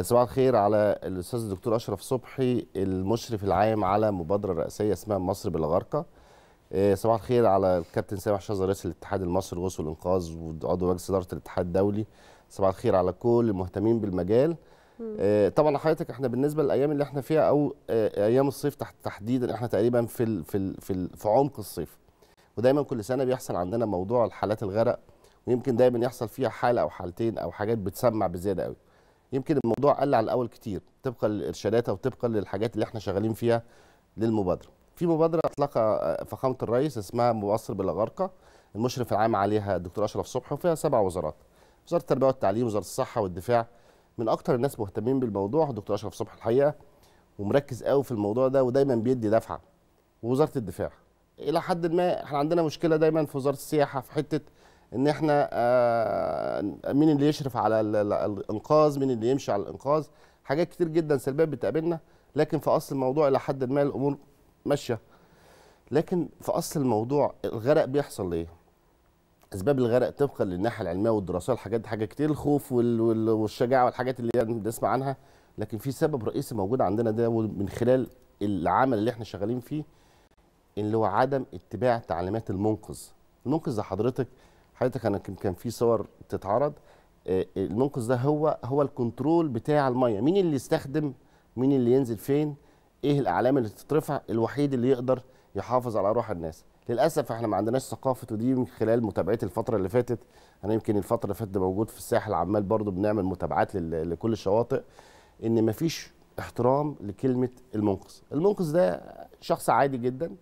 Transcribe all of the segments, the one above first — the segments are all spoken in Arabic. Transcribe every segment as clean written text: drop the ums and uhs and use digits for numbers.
صباح الخير على الاستاذ الدكتور اشرف صبحي المشرف العام على مبادره رئاسيه اسمها مصر بلا غارقة. صباح الخير على الكابتن سامحشظري رئيس الاتحاد المصري للغوص والانقاذ وعضو مجلس اداره الاتحاد الدولي. صباح الخير على كل المهتمين بالمجال. طبعا حضرتك احنا بالنسبه للايام اللي احنا فيها او ايام الصيف تحديدا احنا تقريبا في عمق الصيف، ودايما كل سنه بيحصل عندنا موضوع الحالات الغرق، ويمكن دايما يحصل فيها حاله او حالتين او حاجات بتسمع بزياده قوي. يمكن الموضوع قل على الاول كتير طبقا للارشادات او طبقا للحاجات اللي احنا شغالين فيها للمبادره. في مبادره اطلقها فخامه الرئيس اسمها مواصل بلا غارقة، المشرف العام عليها الدكتور اشرف صبحي، وفيها 7 وزارات: وزاره التربيه والتعليم، وزاره الصحه والدفاع. من اكتر الناس مهتمين بالموضوع الدكتور اشرف صبحي الحقيقه، ومركز قوي في الموضوع ده ودايما بيدي دفعه. ووزاره الدفاع الى حد ما احنا عندنا مشكله دايما في وزاره السياحه في حته ان احنا مين اللي يشرف على الانقاذ، مين اللي يمشي على الانقاذ، حاجات كتير جدا سلبيه بتقابلنا. لكن في اصل الموضوع الى حد ما الامور ماشيه، لكن في اصل الموضوع الغرق بيحصل ليه؟ اسباب الغرق طبقا للناحيه العلميه والدراسيه والحاجات دي حاجه كتير، الخوف والشجاعه والحاجات اللي بنسمع عنها، لكن في سبب رئيسي موجود عندنا ده من خلال العمل اللي احنا شغالين فيه اللي هو عدم اتباع تعليمات المنقذ. المنقذ ده حضرتك انا كان في صور بتتعرض، المنقذ ده هو الكنترول بتاع الميه، مين اللي يستخدم، مين اللي ينزل فين، ايه الاعلام اللي تترفع، الوحيد اللي يقدر يحافظ على روح الناس. للاسف احنا ما عندناش ثقافه، ودي من خلال متابعتي الفتره اللي فاتت، انا يمكن الفتره اللي فاتت موجود في الساحل عمال برضو بنعمل متابعات لكل الشواطئ، ان ما فيش احترام لكلمه المنقذ. المنقذ ده شخص عادي جدا،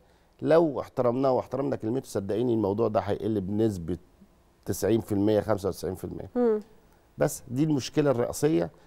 لو احترمناه واحترمنا كلمته صدقيني الموضوع ده هيقل بنسبه 90% 95%. بس دي المشكله الرئيسيه